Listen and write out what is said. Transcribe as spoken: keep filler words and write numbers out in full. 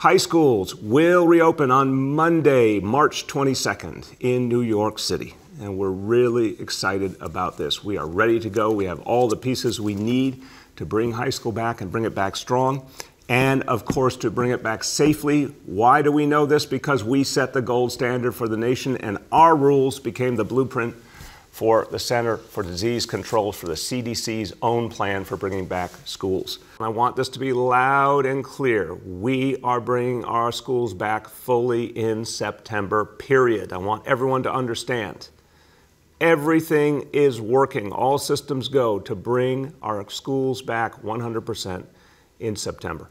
High schools will reopen on Monday, March twenty-second in New York City. And we're really excited about this. We are ready to go. We have all the pieces we need to bring high school back and bring it back strong. And of course, to bring it back safely. Why do we know this? Because we set the gold standard for the nation, and our rules became the blueprint for the Center for Disease Control, for the C D C's own plan for bringing back schools. And I want this to be loud and clear. We are bringing our schools back fully in September, period. I want everyone to understand. Everything is working, all systems go, to bring our schools back one hundred percent in September.